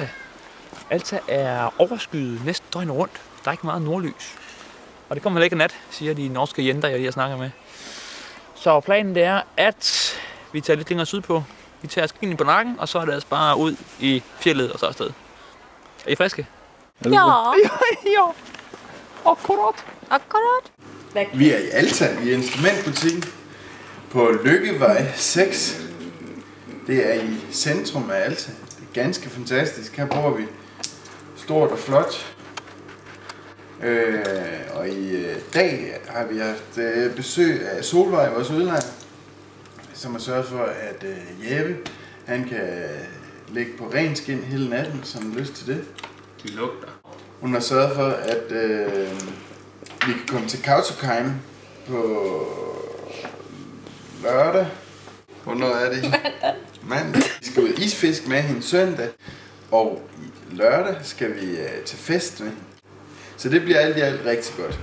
Alta. Alta er overskyet næsten døgnet rundt. Der er ikke meget nordlys. Og det kommer heller ikke nat, siger de norske jenter, jeg lige har snakket med. Så planen det er, at vi tager lidt længere sydpå. Vi tager skinen på nakken, og så er det altså bare ud i fjellet og så afsted. Er I friske? Ja. Ja. Akkurat. Vi er i Alta, i Instrumentbutikken på Løkkevej 6. Det er i centrum af Alta. Det er ganske fantastisk. Her bor vi stort og flot. Og i dag har vi haft besøg af Solvej, vores udlejer, som har sørget for, at Jæbe, han kan ligge på ren skin hele natten, hvis han har lyst til det. De lugter. Hun har sørget for, at vi kan komme til Kautokeino på lørdag. Hvornår er det? Mandag. Vi skal ud isfisk med hende søndag, og lørdag skal vi til fest med hende. Så det bliver alt i alt rigtig godt.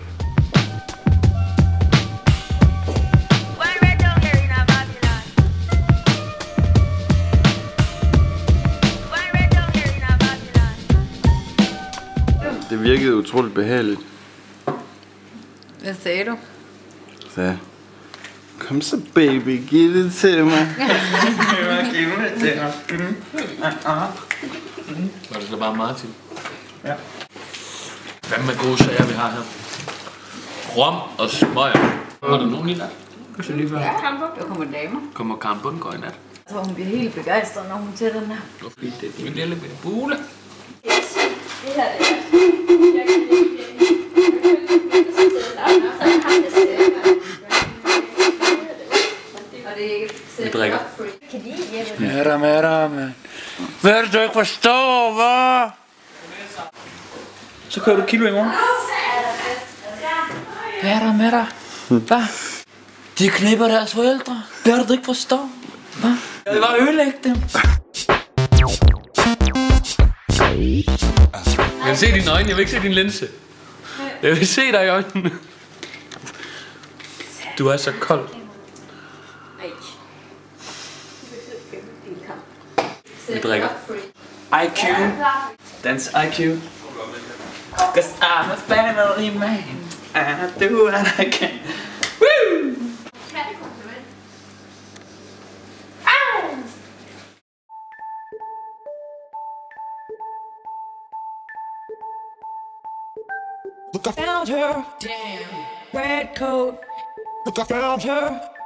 Det virkede utroligt behageligt. Hvad sagde du? Så kom så baby, giv det til mig. Giv det til mig. Var det så bare Martin? Ja. Hvad med gode sager vi har her? Rom og smøger. Var der nogen i nat? Ja, der kommer damer. Kommer Karen Bundgaard i nat. Jeg tror hun bliver helt begejstret, når hun ser den her. Det var fint, det er en lille bule. Det her er vi drikker. Madam, madam. Hvad er det, du ikke forstår, hva'? Så kører du kilo i morgen. Hvad er der med dig? Hvad? De knipper deres forældre. Hvad er det, du ikke forstår? Hvad? Jeg vil bare ødelægge dem. Jeg vil se dine øjne. Jeg vil ikke se din linse. Jeg vil se dig i øjnene. Du er så kold. Vi drikker. IQ. Dans IQ. Cause I'm a family man, and I do what I can. Woo! Look, I found her. Damn. Red coat. Look, I found her.